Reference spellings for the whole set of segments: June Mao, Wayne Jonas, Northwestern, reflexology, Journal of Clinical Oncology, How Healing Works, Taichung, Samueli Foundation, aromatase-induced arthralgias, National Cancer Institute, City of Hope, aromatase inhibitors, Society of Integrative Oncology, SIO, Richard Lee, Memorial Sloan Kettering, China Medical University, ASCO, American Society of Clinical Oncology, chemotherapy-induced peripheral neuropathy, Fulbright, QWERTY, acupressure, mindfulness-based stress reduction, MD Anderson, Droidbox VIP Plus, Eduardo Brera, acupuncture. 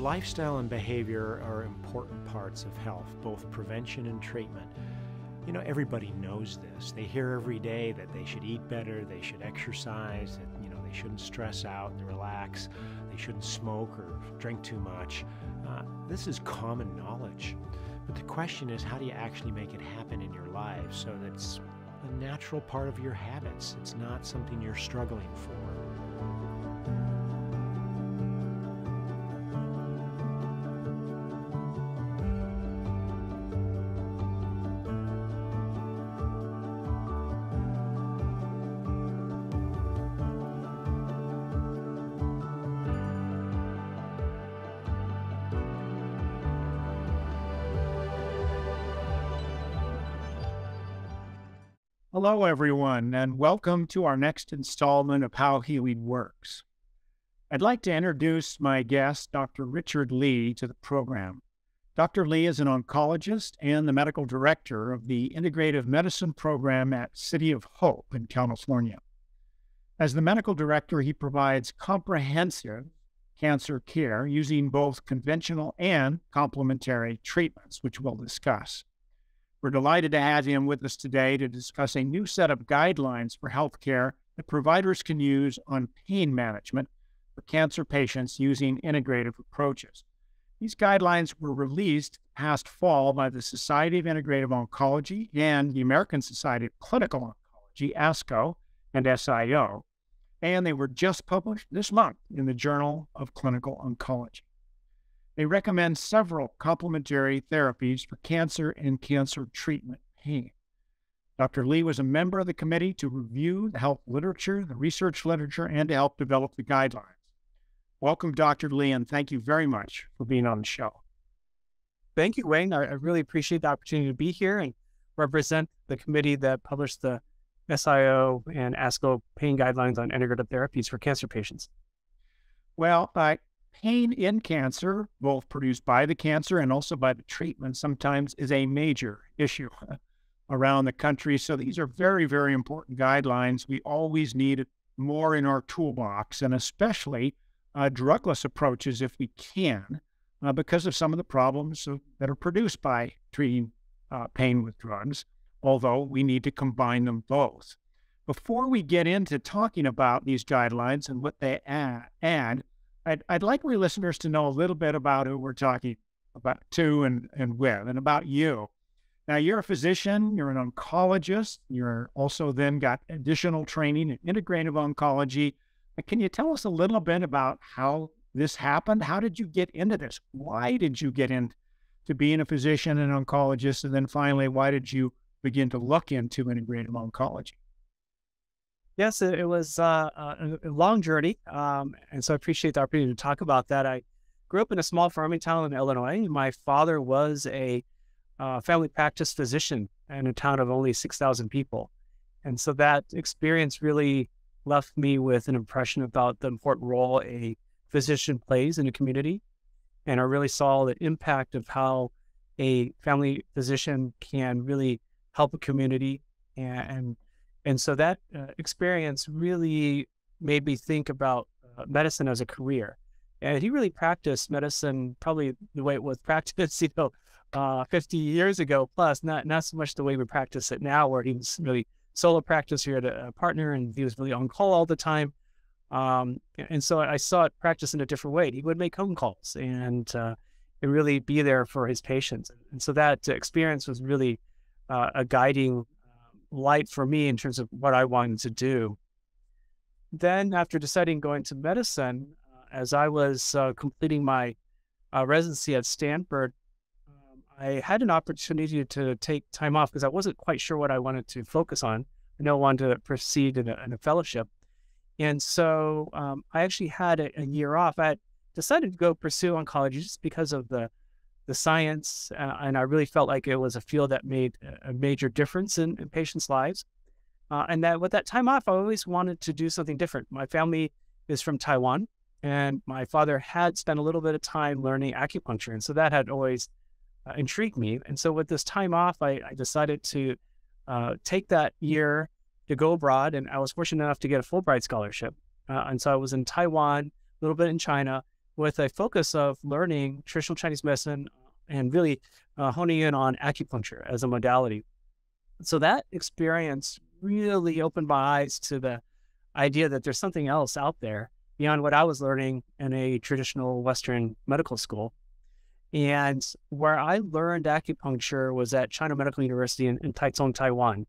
lifestyle and behavior are important parts of health, both prevention and treatment. You know, everybody knows this. They hear every day that they should eat better, they should exercise, that, you know, they shouldn't stress out and relax, they shouldn't smoke or drink too much. This is common knowledge. But the question is, how do you actually make it happen in your life so that it's a natural part of your habits? It's not something you're struggling for. Hello, everyone, and welcome to our next installment of How Healing Works. I'd like to introduce my guest, Dr. Richard Lee, to the program. Dr. Lee is an oncologist and the medical director of the Integrative Medicine Program at City of Hope in California. As the medical director, he provides comprehensive cancer care using both conventional and complementary treatments, which we'll discuss. We're delighted to have him with us today to discuss a new set of guidelines for healthcare that providers can use on pain management for cancer patients using integrative approaches. These guidelines were released past fall by the Society of Integrative Oncology and the American Society of Clinical Oncology, ASCO, and SIO, and they were just published this month in the Journal of Clinical Oncology. They recommend several complementary therapies for cancer and cancer treatment pain. Dr. Lee was a member of the committee to review the health literature, the research literature, and to help develop the guidelines. Welcome, Dr. Lee, and thank you very much for being on the show. Thank you, Wayne. I really appreciate the opportunity to be here and represent the committee that published the SIO and ASCO pain guidelines on integrative therapies for cancer patients. Well, pain in cancer, both produced by the cancer and also by the treatment, sometimes is a major issue around the country. So these are very, very important guidelines. We always need more in our toolbox, and especially drugless approaches if we can, because of some of the problems that are produced by treating pain with drugs, although we need to combine them both. Before we get into talking about these guidelines and what they add, I'd like my listeners to know a little bit about who we're talking about to and with, and about you. Now, you're a physician, you're an oncologist, you're also then got additional training in integrative oncology. Can you tell us a little bit about how this happened? How did you get into this? Why did you get into being a physician and oncologist? And then finally, why did you begin to look into integrative oncology? Yes, it was a long journey, and so I appreciate the opportunity to talk about that. I grew up in a small farming town in Illinois. My father was a family practice physician in a town of only 6,000 people, and so that experience really left me with an impression about the important role a physician plays in a community, and I really saw the impact of how a family physician can really help a community and so that experience really made me think about medicine as a career. And he really practiced medicine probably the way it was practiced, 50 years ago plus, not so much the way we practice it now, where he was really solo practice. He had a partner and he was really on call all the time. And so I saw it practiced in a different way. He would make home calls and really be there for his patients. And so that experience was really a guiding light for me in terms of what I wanted to do. Then after deciding going to medicine, as I was completing my residency at Stanford, I had an opportunity to take time off because I wasn't quite sure what I wanted to focus on. I know I wanted to proceed in a fellowship. And so I actually had a year off. I had decided to go pursue oncology just because of the science, and I really felt like it was a field that made a major difference in patients' lives. And that with that time off, I always wanted to do something different. My family is from Taiwan, and my father had spent a little bit of time learning acupuncture, and so that had always intrigued me. And so with this time off, I decided to take that year to go abroad, and I was fortunate enough to get a Fulbright scholarship. And so I was in Taiwan, a little bit in China, with a focus of learning traditional Chinese medicine and really honing in on acupuncture as a modality. So that experience really opened my eyes to the idea that there's something else out there beyond what I was learning in a traditional Western medical school. And where I learned acupuncture was at China Medical University in Taichung, Taiwan.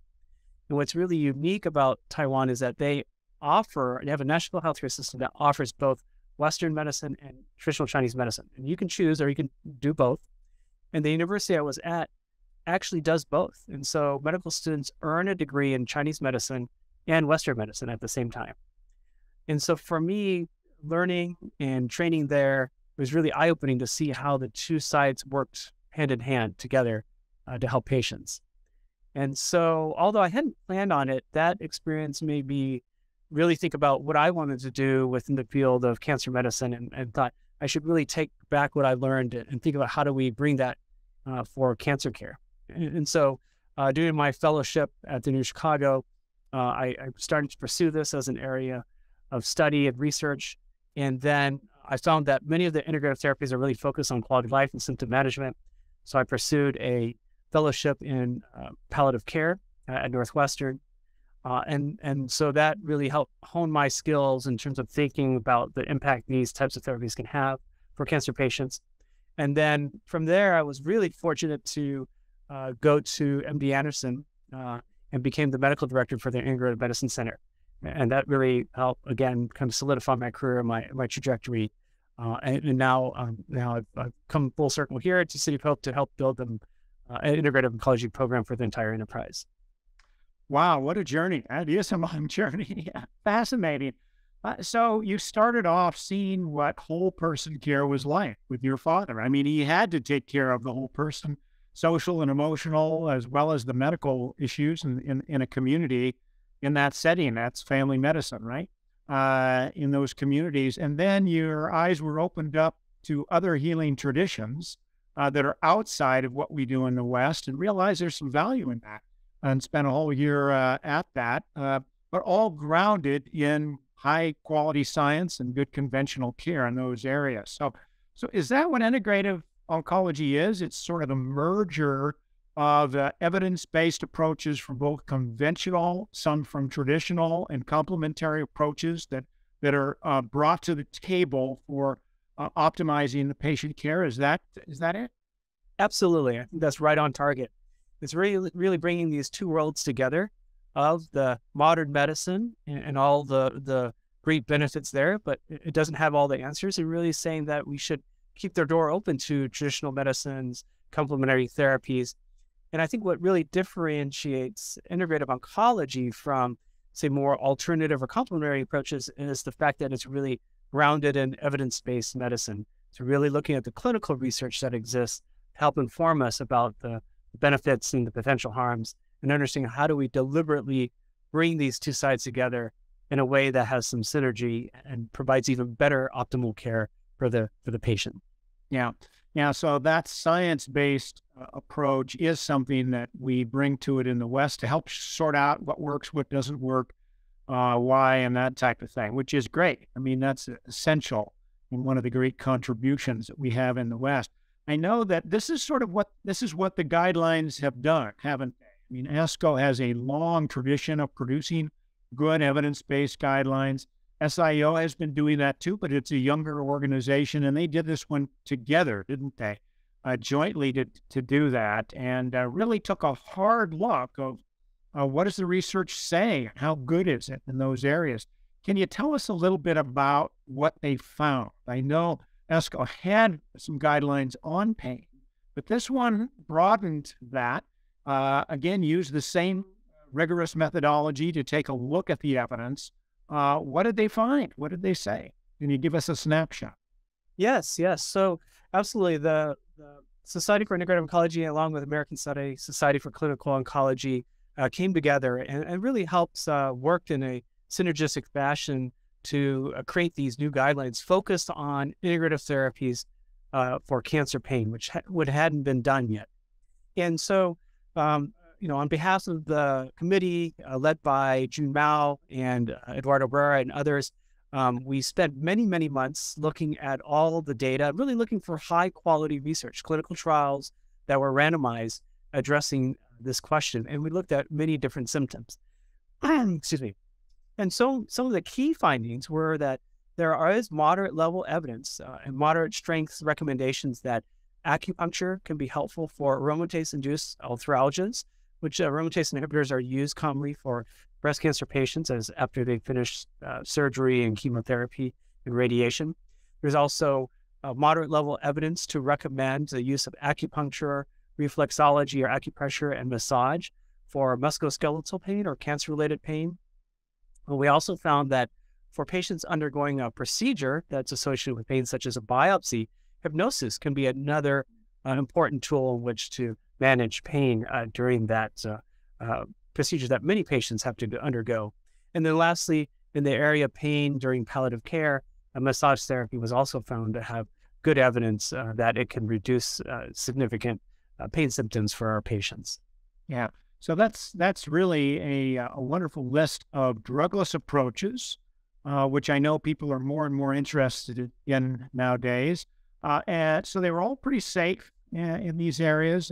And what's really unique about Taiwan is that they have a national healthcare system that offers both Western medicine and traditional Chinese medicine. And you can choose, or you can do both. And the university I was at actually does both. And so medical students earn a degree in Chinese medicine and Western medicine at the same time. And so for me, learning and training there was really eye-opening to see how the two sides worked hand in hand together to help patients. And so although I hadn't planned on it, that experience made me really think about what I wanted to do within the field of cancer medicine, and thought I should really take back what I learned and think about how do we bring that for cancer care. And so during my fellowship at the New Chicago, I started to pursue this as an area of study and research. And then I found that many of the integrative therapies are really focused on quality of life and symptom management. So I pursued a fellowship in palliative care at Northwestern. And so that really helped hone my skills in terms of thinking about the impact these types of therapies can have for cancer patients. And then from there, I was really fortunate to go to MD Anderson and became the medical director for their Integrative Medicine Center. And that really helped, again, kind of solidify my career and my trajectory. And now I've come full circle here to City of Hope to help build them an integrative oncology program for the entire enterprise. Wow, what a journey. That is a long journey. Fascinating. So you started off seeing what whole person care was like with your father. I mean, he had to take care of the whole person, social and emotional, as well as the medical issues in a community in that setting. That's family medicine, right? In those communities. And then your eyes were opened up to other healing traditions that are outside of what we do in the West, and realize there's some value in that, and spent a whole year at that, but all grounded in high quality science and good conventional care in those areas. So is that what integrative oncology is? It's sort of a merger of evidence-based approaches from both conventional, some from traditional, and complementary approaches that are brought to the table for optimizing the patient care. Is that it? Absolutely. I think that's right on target. It's really, really bringing these two worlds together of the modern medicine and all the great benefits there, but it doesn't have all the answers. And really saying that we should keep their door open to traditional medicines, complementary therapies. And I think what really differentiates integrative oncology from, say, more alternative or complementary approaches is the fact that it's really grounded in evidence-based medicine. So really looking at the clinical research that exists to help inform us about the benefits and the potential harms, and understanding how do we deliberately bring these two sides together in a way that has some synergy and provides even better optimal care for the patient. Yeah. Yeah. So that science-based approach is something that we bring to it in the West to help sort out what works, what doesn't work, why, and that type of thing, which is great. I mean, that's essential and one of the great contributions that we have in the West. I know that this is what the guidelines have done, haven't they? I mean, ASCO has a long tradition of producing good evidence-based guidelines. SIO has been doing that too, but it's a younger organization, and they did this one together, didn't they? Jointly to do that, and really took a hard look of what does the research say, and how good is it in those areas. Can you tell us a little bit about what they found? I know ASCO had some guidelines on pain, but this one broadened that. Again, used the same rigorous methodology to take a look at the evidence. What did they find? What did they say? Can you give us a snapshot? Yes. So absolutely. The Society for Integrative Oncology, along with American Society for Clinical Oncology, came together and really helped work in a synergistic fashion to create these new guidelines focused on integrative therapies for cancer pain, which hadn't been done yet. And so, on behalf of the committee led by June Mao and Eduardo Brera and others, We spent many, many months looking at all the data, really looking for high-quality research, clinical trials that were randomized addressing this question. And we looked at many different symptoms. Excuse me. And so some of the key findings were that there is moderate level evidence and moderate strength recommendations that acupuncture can be helpful for aromatase-induced arthralgias, which aromatase inhibitors are used commonly for breast cancer patients after they finish surgery and chemotherapy and radiation. There's also moderate level evidence to recommend the use of acupuncture, reflexology or acupressure and massage for musculoskeletal pain or cancer-related pain. And we also found that for patients undergoing a procedure that's associated with pain, such as a biopsy, hypnosis can be another important tool in which to manage pain during that procedure that many patients have to undergo. And then lastly, in the area of pain during palliative care, massage therapy was also found to have good evidence that it can reduce significant pain symptoms for our patients. Yeah, so that's really a wonderful list of drugless approaches, which I know people are more and more interested in nowadays. And so they were all pretty safe in these areas.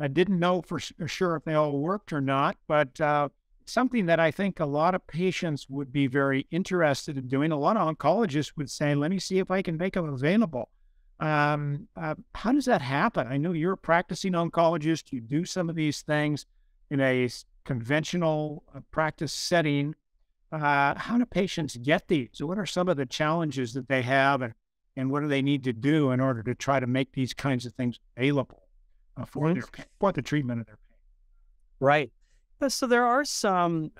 I didn't know for sure if they all worked or not, but something that I think a lot of patients would be very interested in doing. A lot of oncologists would say, let me see if I can make them available. How does that happen? I know you're a practicing oncologist. You do some of these things in a conventional practice setting. How do patients get these? So what are some of the challenges that they have, and what do they need to do in order to try to make these kinds of things available for the treatment of their pain? Right. So there are some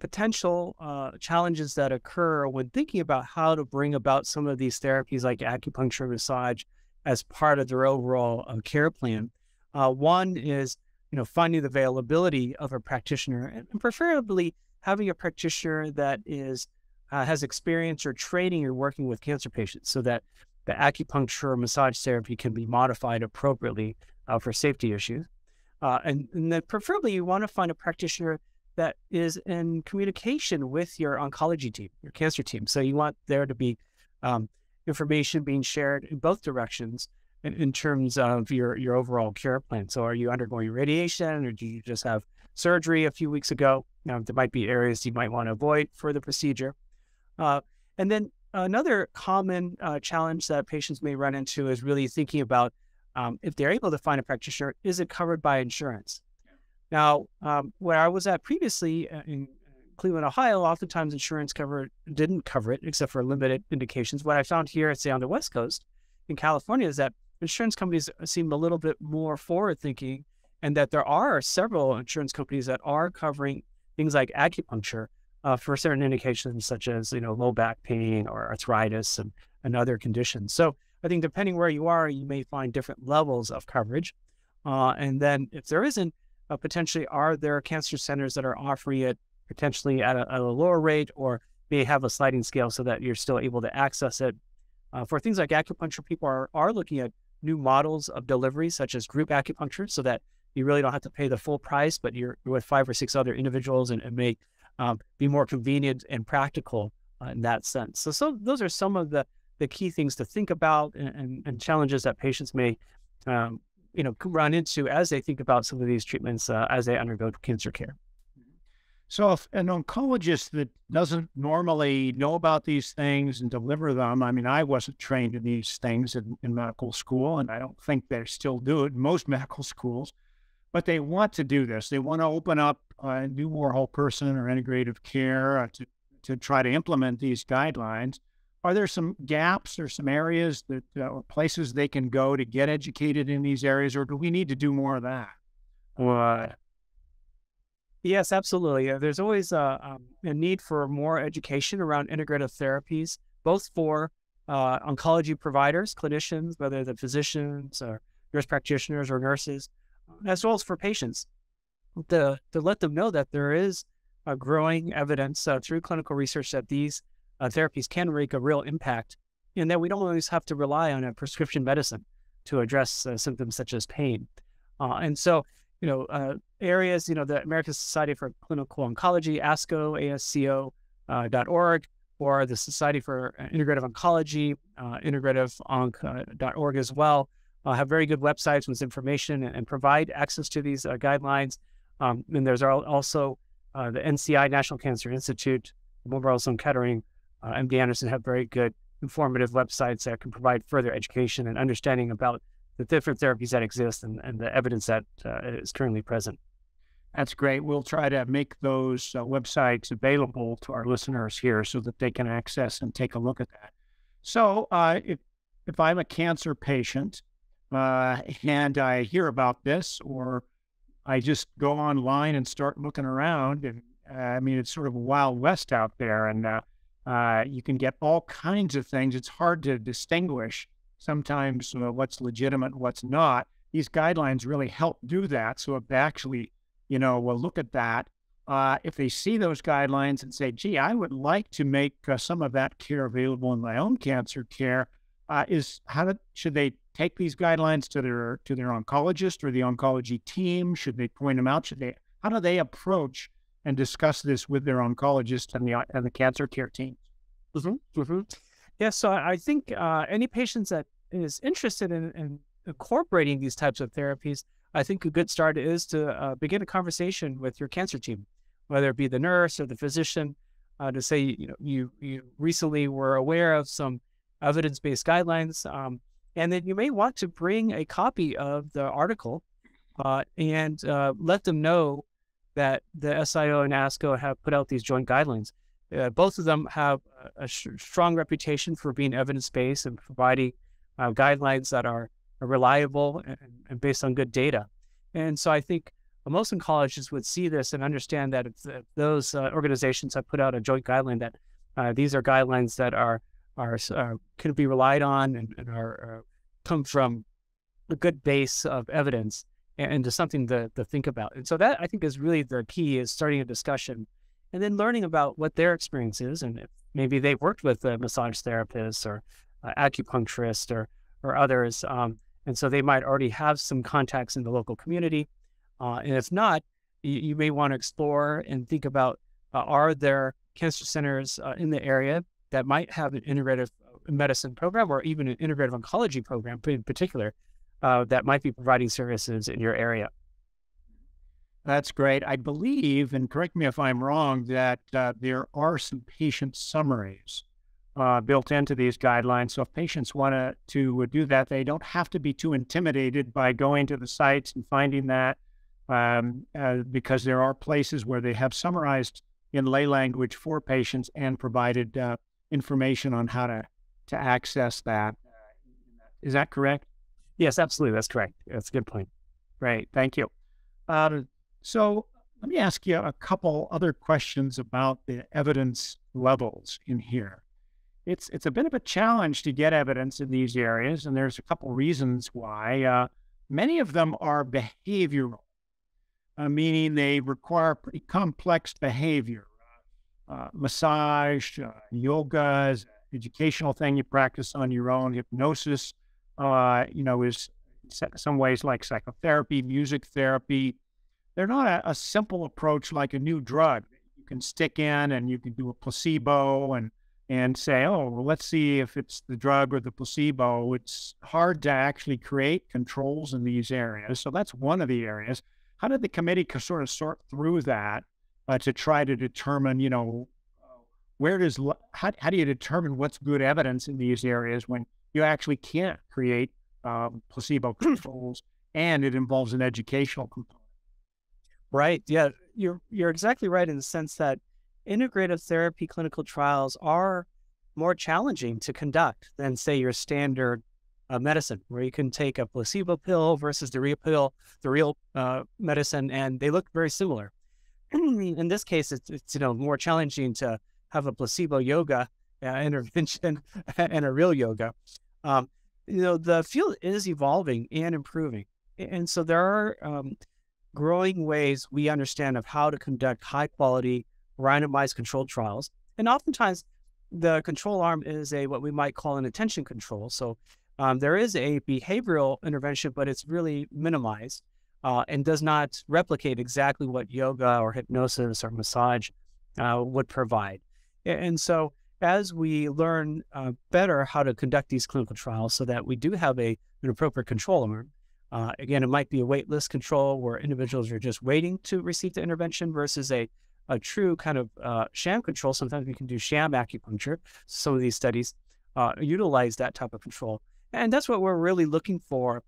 potential challenges that occur when thinking about how to bring about some of these therapies like acupuncture, massage as part of their overall care plan. One is, finding the availability of a practitioner, and preferably having a practitioner that is has experience or training or working with cancer patients, so that the acupuncture or massage therapy can be modified appropriately for safety issues. And then preferably you want to find a practitioner that is in communication with your oncology team, your cancer team. So you want there to be information being shared in both directions in terms of your overall care plan. So are you undergoing radiation, or do you just have surgery a few weeks ago? There might be areas you might want to avoid for the procedure. And then another common challenge that patients may run into is really thinking about if they're able to find a practitioner, is it covered by insurance? Now, where I was at previously in Cleveland, Ohio, oftentimes insurance didn't cover it except for limited indications. What I found here, say on the West Coast in California, is that insurance companies seem a little bit more forward-thinking, and that there are several insurance companies that are covering things like acupuncture for certain indications such as, low back pain or arthritis and other conditions. So I think depending where you are, you may find different levels of coverage. And then if there isn't, potentially are there cancer centers that are offering it potentially at a lower rate, or may have a sliding scale so that you're still able to access it. For things like acupuncture, people are looking at new models of delivery such as group acupuncture, so that you really don't have to pay the full price, but you're with 5 or 6 other individuals, and it may be more convenient and practical in that sense. So those are some of the key things to think about and challenges that patients may, run into as they think about some of these treatments as they undergo cancer care. So if an oncologist that doesn't normally know about these things and deliver them, I mean, I wasn't trained in these things in medical school, and I don't think they still do it in most medical schools, but they want to do this. They want to open up and do more whole person or integrative care to try to implement these guidelines. Are there some gaps or some areas that or places they can go to get educated in these areas, or do we need to do more of that? Yes, absolutely. There's always a need for more education around integrative therapies, both for oncology providers, clinicians, whether they're physicians or nurse practitioners or nurses, as well as for patients, to let them know that there is a growing evidence through clinical research that these therapies can make a real impact, and that we don't always have to rely on a prescription medicine to address symptoms such as pain. And so, areas, the American Society for Clinical Oncology, ASCO, ASCO.org, or the Society for Integrative Oncology, integrativeonc.org as well, have very good websites with information and provide access to these guidelines. And there's also the NCI, National Cancer Institute, Memorial Sloan Kettering, MD Anderson have very good informative websites that can provide further education and understanding about the different therapies that exist and the evidence that is currently present. That's great. We'll try to make those websites available to our listeners here so that they can access and take a look at that. So if I'm a cancer patient and I hear about this, or I just go online and start looking around, and I mean, it's sort of a wild west out there, and you can get all kinds of things. It's hard to distinguish sometimes what's legitimate, what's not. These guidelines really help do that. So if they actually, you know, will look at that, if they see those guidelines and say, gee, I would like to make some of that care available in my own cancer care, should they take these guidelines to their oncologist or the oncology team? Should they point them out? How do they approach and discuss this with their oncologist and the cancer care team? Mm-hmm. Mm-hmm. Yeah, so I think any patient that is interested in incorporating these types of therapies, I think a good start is to begin a conversation with your cancer team, whether it be the nurse or the physician, to say, you know, you recently were aware of some evidence-based guidelines, and then you may want to bring a copy of the article and let them know that the SIO and ASCO have put out these joint guidelines. Both of them have a strong reputation for being evidence-based and providing guidelines that are reliable and based on good data. And so I think most oncologists would see this and understand that if those organizations have put out a joint guideline, that these are guidelines that can be relied on and come from a good base of evidence, and just something to think about. And so that, I think, is really the key, is starting a discussion and then learning about what their experience is. And if maybe they've worked with a massage therapist or acupuncturist or others. And so they might already have some contacts in the local community. And if not, you may want to explore and think about, are there cancer centers in the area that might have an integrative medicine program or even an integrative oncology program in particular, that might be providing services in your area. That's great. I believe, and correct me if I'm wrong, that there are some patient summaries built into these guidelines. So if patients want to do that, they don't have to be too intimidated by going to the sites and finding that, because there are places where they have summarized in lay language for patients and provided information on how to access that. Is that correct? Yes, absolutely. That's correct. That's a good point. Great. Thank you. So let me ask you a couple other questions about the evidence levels in here. It's a bit of a challenge to get evidence in these areas, and there's a couple reasons why. Many of them are behavioral, meaning they require pretty complex behavior. Massage, yoga is an educational thing you practice on your own, hypnosis, you know, is in some ways like psychotherapy, music therapy. They're not a simple approach like a new drug you can stick in, and you can do a placebo and say, oh, well, let's see if it's the drug or the placebo. It's hard to actually create controls in these areas. So that's one of the areas. How did the committee sort of sort through that to try to determine, you know, how do you determine what's good evidence in these areas when you actually can't create placebo controls, and it involves an educational component? Right. Yeah, you're exactly right in the sense that integrative therapy clinical trials are more challenging to conduct than, say, your standard medicine, where you can take a placebo pill versus the real medicine, and they look very similar. In this case, it's, you know, more challenging to have a placebo yoga intervention and a real yoga. You know, the field is evolving and improving. And so there are growing ways we understand of how to conduct high-quality randomized controlled trials. And oftentimes the control arm is what we might call an attention control. So there is a behavioral intervention, but it's really minimized and does not replicate exactly what yoga or hypnosis or massage would provide. And so as we learn better how to conduct these clinical trials so that we do have an appropriate control arm. Again, it might be a wait list control where individuals are just waiting to receive the intervention versus a true kind of sham control. Sometimes we can do sham acupuncture. Some of these studies utilize that type of control. And that's what we're really looking for,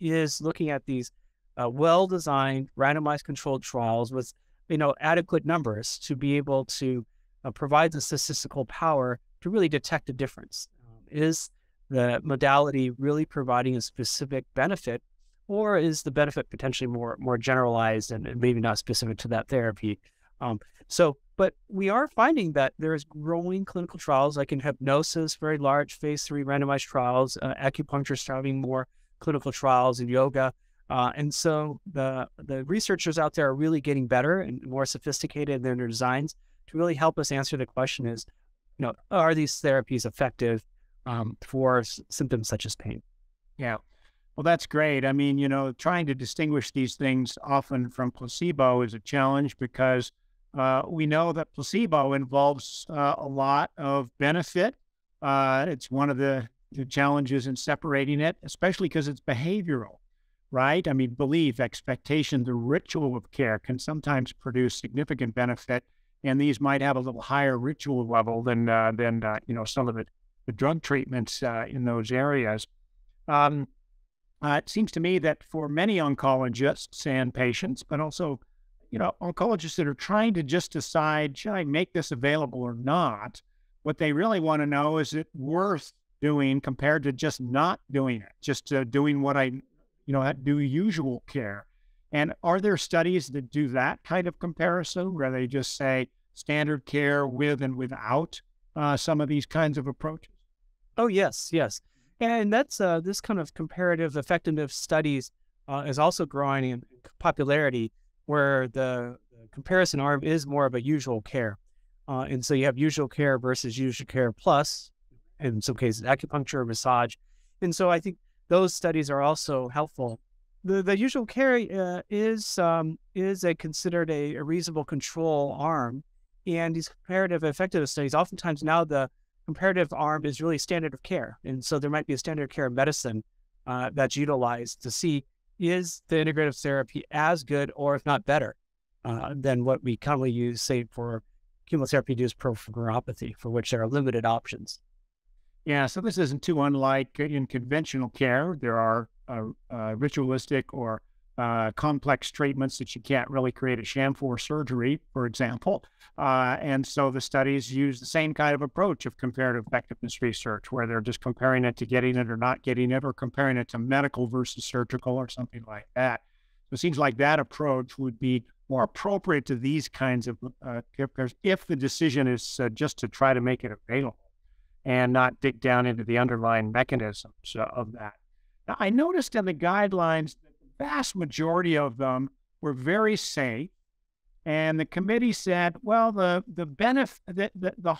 is looking at these well-designed randomized controlled trials with, you know, adequate numbers to be able to provide the statistical power to really detect a difference. Is the modality really providing a specific benefit, or is the benefit potentially more generalized and maybe not specific to that therapy? But we are finding that there is growing clinical trials, like in hypnosis, very large phase 3 randomized trials, acupuncture starting more clinical trials in yoga. And so the researchers out there are really getting better and more sophisticated in their designs to really help us answer the question is, you know, are these therapies effective for symptoms such as pain? Yeah. Well, that's great. I mean, you know, trying to distinguish these things often from placebo is a challenge because we know that placebo involves a lot of benefit. It's one of the challenges in separating it, especially because it's behavioral, right? I mean, belief, expectation, the ritual of care can sometimes produce significant benefit, and these might have a little higher ritual level than you know, some of the drug treatments in those areas. It seems to me that for many oncologists and patients, but also, you know, oncologists that are trying to just decide, should I make this available or not? What they really want to know, is it worth doing compared to just not doing it, just doing what I, you know, do usual care. And are there studies that do that kind of comparison where they just say standard care with and without some of these kinds of approaches? Oh, yes, yes. And that's this kind of comparative effectiveness studies is also growing in popularity, where the comparison arm is more of a usual care. And so you have usual care versus usual care plus, in some cases, acupuncture, massage. And so I think those studies are also helpful. The usual care is considered a reasonable control arm. And these comparative effectiveness studies, oftentimes now the comparative arm is really standard of care. And so there might be a standard of care medicine that's utilized to see, is the integrative therapy as good or if not better than what we commonly use, say, for chemotherapy-induced peripheral neuropathy, for which there are limited options. Yeah, so this isn't too unlike in conventional care. There are ritualistic or complex treatments that you can't really create a sham for, surgery, for example. And so the studies use the same kind of approach of comparative effectiveness research, where they're just comparing it to getting it or not getting it, or comparing it to medical versus surgical or something like that. So it seems like that approach would be more appropriate to these kinds of if the decision is just to try to make it available and not dig down into the underlying mechanisms of that. Now, I noticed in the guidelines vast majority of them were very safe, and the committee said, well, the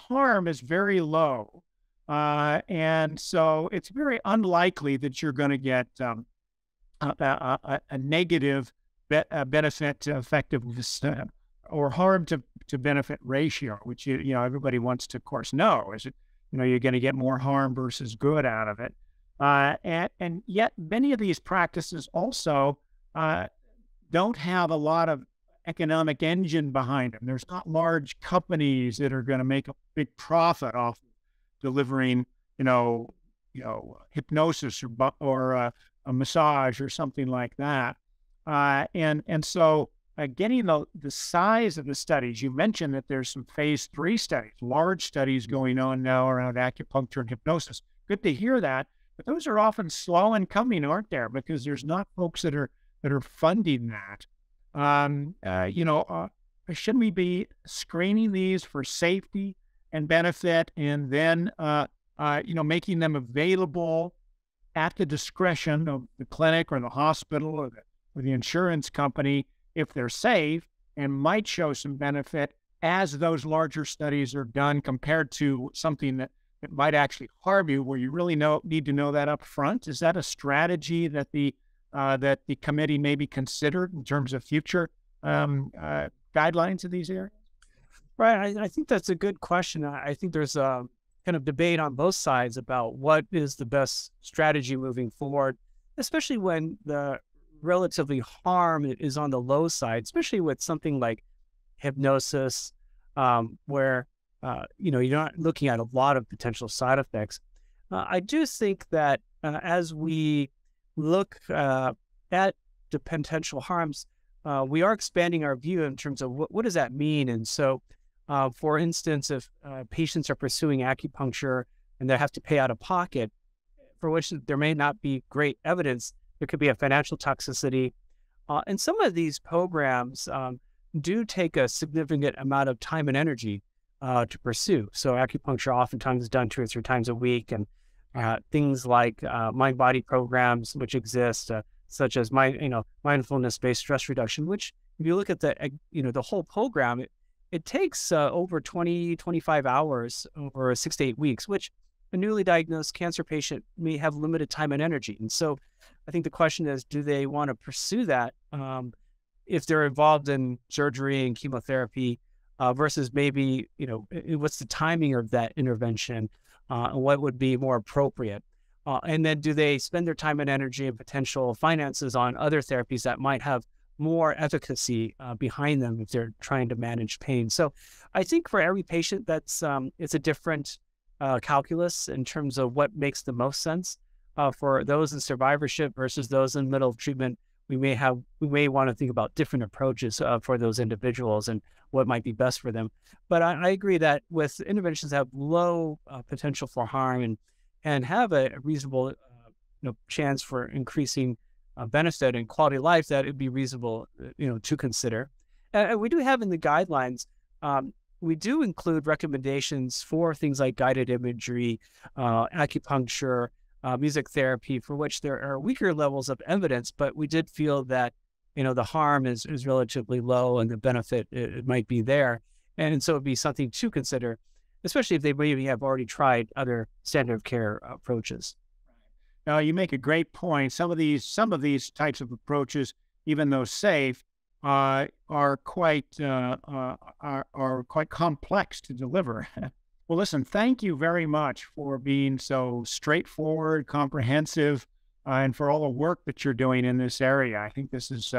harm is very low, and so it's very unlikely that you're going to get a negative benefit to effectiveness or harm to benefit ratio, which you know everybody wants to, of course, know. Is it, you know, you're going to get more harm versus good out of it? And yet many of these practices also don't have a lot of economic engine behind them. There's not large companies that are going to make a big profit off delivering, you know, hypnosis or a massage or something like that. And so getting the size of the studies, you mentioned that there's some phase 3 studies, large studies going on now around acupuncture and hypnosis. Good to hear that. But those are often slow in coming, aren't there? Because there's not folks that are funding that. Shouldn't we be screening these for safety and benefit, and then making them available at the discretion of the clinic or the hospital or the insurance company if they're safe and might show some benefit as those larger studies are done, compared to something that it might actually harm you, where you really need to know that up front? Is that a strategy that the committee maybe considered in terms of future guidelines in these areas? Right. I think that's a good question. I think there's a kind of debate on both sides about what is the best strategy moving forward, especially when the relatively harm is on the low side, especially with something like hypnosis, where, you know, you're not looking at a lot of potential side effects. I do think that as we look at the potential harms, we are expanding our view in terms of what does that mean? And so, for instance, if patients are pursuing acupuncture and they have to pay out of pocket, for which there may not be great evidence, there could be a financial toxicity. And some of these programs do take a significant amount of time and energy to pursue. So acupuncture oftentimes is done 2 or 3 times a week, and things like mind-body programs which exist, such as mindfulness-based stress reduction, which if you look at the the whole program, it takes over 20, 25 hours over 6 to 8 weeks, which a newly diagnosed cancer patient may have limited time and energy. And so I think the question is, do they want to pursue that if they're involved in surgery and chemotherapy versus maybe, what's the timing of that intervention and what would be more appropriate? And then do they spend their time and energy and potential finances on other therapies that might have more efficacy behind them if they're trying to manage pain? So I think for every patient, that's it's a different calculus in terms of what makes the most sense. For those in survivorship versus those in middle of treatment, we may want to think about different approaches for those individuals and what might be best for them. But I agree that with interventions that have low potential for harm and have a reasonable chance for increasing benefit and quality of life, that it'd be reasonable, to consider. And we do have in the guidelines, we do include recommendations for things like guided imagery, acupuncture, music therapy, for which there are weaker levels of evidence, but we did feel that, the harm is relatively low and the benefit, it might be there. And so it'd be something to consider, especially if they maybe have already tried other standard of care approaches. Now, you make a great point. Some of these types of approaches, even though safe, are quite complex to deliver. Well, listen, thank you very much for being so straightforward, comprehensive, and for all the work that you're doing in this area. I think this is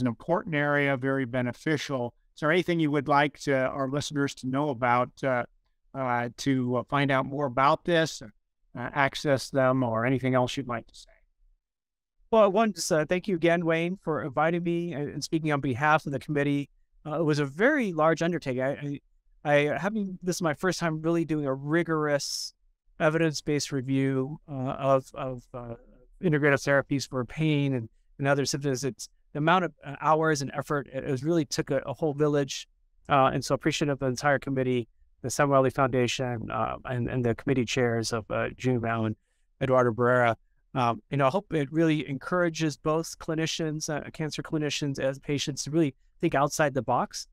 an important area, very beneficial. Is there anything you would like to, our listeners to know about to find out more about this? Access them, or anything else you'd like to say? Well, thank you again, Wayne, for inviting me and speaking on behalf of the committee. It was a very large undertaking. This is my first time really doing a rigorous evidence-based review of integrative therapies for pain and other symptoms. It's the amount of hours and effort. It really took a whole village, and so appreciative of the entire committee, the Samueli Foundation, and the committee chairs of June Mao and Eduardo Brera. I hope it really encourages both clinicians, cancer clinicians, as patients to really think outside the box.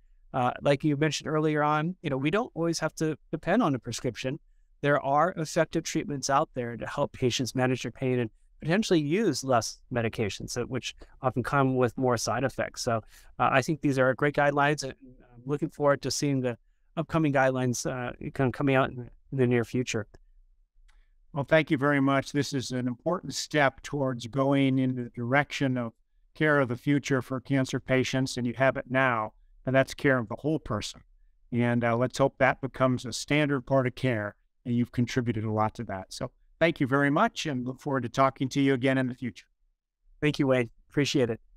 Like you mentioned earlier on, we don't always have to depend on a prescription. There are effective treatments out there to help patients manage their pain and potentially use less medications, which often come with more side effects. So I think these are great guidelines, and I'm looking forward to seeing the upcoming guidelines coming out in the near future. Well, thank you very much. This is an important step towards going in the direction of care of the future for cancer patients, and you have it now, and that's care of the whole person. And let's hope that becomes a standard part of care, and you've contributed a lot to that. So thank you very much, and look forward to talking to you again in the future. Thank you, Wayne. Appreciate it.